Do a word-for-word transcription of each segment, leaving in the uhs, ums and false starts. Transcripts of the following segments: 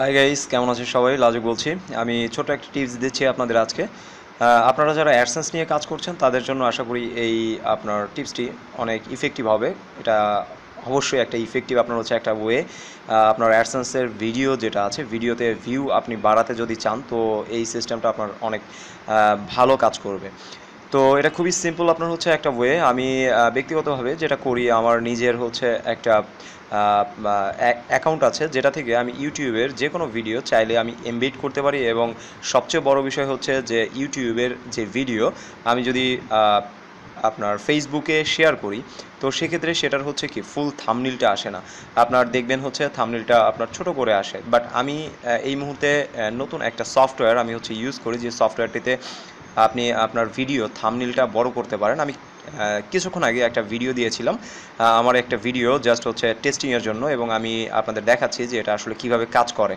Hi guys केमन आছেন সবাই লাজুক বলছি আমি ছোট একটা টিপস দিচ্ছি আপনাদের আজকে আপনারা যারা অ্যাডসেন্স নিয়ে কাজ করছেন তাদের জন্য আশা করি এই আপনার টিপসটি অনেক ইফেক্টিভ হবে এটা অবশ্যই একটা ইফেক্টিভ আপনার হচ্ছে একটা ওয়ে আপনার অ্যাডসেন্সের ভিডিও যেটা আছে ভিডিওতে ভিউ আপনি বাড়াতে যদি চান তো এই সিস্টেমটা আপনার অনেক ভালো কাজ করবে তো এটা খুবই সিম্পল আপনার হচ্ছে একটা ওয়ে আমি ব্যক্তিগতভাবে যেটা করি আমার নিজের হচ্ছে একটা অ্যাকাউন্ট আছে যেটা থেকে আমি ইউটিউবের যে কোনো ভিডিও চাইলে আমি এমবেড করতে পারি এবং সবচেয়ে বড় বিষয় হচ্ছে যে ইউটিউবের যে ভিডিও আমি যদি আপনার ফেসবুকে শেয়ার করি তো সেই ক্ষেত্রে সেটার হচ্ছে কি ফুল থাম্বনেলটা আসে না আপনার দেখবেন হচ্ছে থাম্বনেলটা আপনার ছোট করে আসে বাট আমি এই মুহূর্তে নতুন একটা সফটওয়্যার আমি হচ্ছে ইউজ করি যে সফটওয়্যারটিতে আপনি আপনার ভিডিও থাম্বনেলটা বড় করতে পারেন আমি কিছুক্ষণ আগে একটা ভিডিও দিয়েছিলাম আমার একটা ভিডিও জাস্ট হচ্ছে টেস্টিং এর জন্য এবং আমি আপনাদের দেখাচ্ছি যে এটা আসলে কিভাবে কাজ করে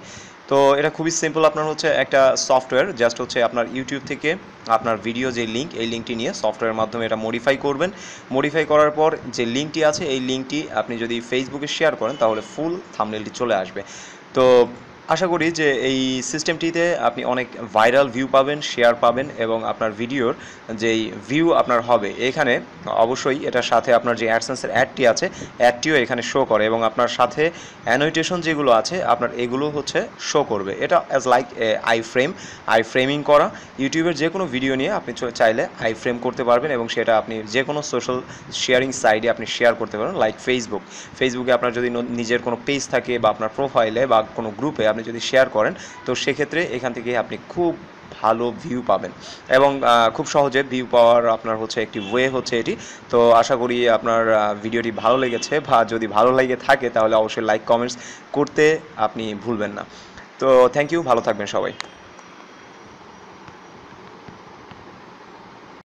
তো এটা খুবই সিম্পল আপনার হচ্ছে একটা সফটওয়্যার জাস্ট হচ্ছে আপনার ইউটিউব থেকে আপনার ভিডিও যে লিংক এই লিংকটি নিয়ে সফটওয়্যারের মাধ্যমে এটা মডিফাই করবেন মডিফাই করার পর যে লিংকটি আছে এই লিংকটি আপনি যদি ফেসবুকে শেয়ার করেন তাহলে ফুল থাম্বনেলটি চলে আসবে তো আশা করি যে এই সিস্টেমটিতে আপনি অনেক ভাইরাল ভিউ পাবেন শেয়ার পাবেন এবং আপনার ভিডিওর যেই ভিউ আপনার হবে এখানে অবশ্যই এটার সাথে আপনার যে অ্যাডসেন্সের অ্যাডটি আছে অ্যাডটিও এখানে শো করে এবং আপনার সাথে অ্যানোটেশন যেগুলো আছে আপনার এগুলো হচ্ছে শো করবে এটা as like I frame I framing করা ইউটিউবের যে কোনো ভিডিও নিয়ে আপনি চাইলে আই ফ্রেম করতে পারবেন এবং সেটা আপনি যে কোনো সোশ্যাল শেয়ারিং সাইটে আপনি শেয়ার করতে পারবেন লাইক ফেসবুক ফেসবুকে আপনার যদি নিজের কোনো পেজ থাকে বা আপনার প্রোফাইলে বা কোনো গ্রুপে আপনি যদি শেয়ার করেন তো সেক্ষেত্রে এখান থেকে আপনি খুব ভালো ভিউ পাবেন এবং খুব সহজে ভিউ পাওয়ার আপনার হচ্ছে একটি ওয়ে হচ্ছে এটি তো আশা করি আপনার ভিডিওটি ভালো লেগেছে বা যদি ভালো লেগে থাকে তাহলে অবশ্যই লাইক কমেন্টস করতে আপনি ভুলবেন না তো থ্যাংক ইউ ভালো থাকবেন সবাই।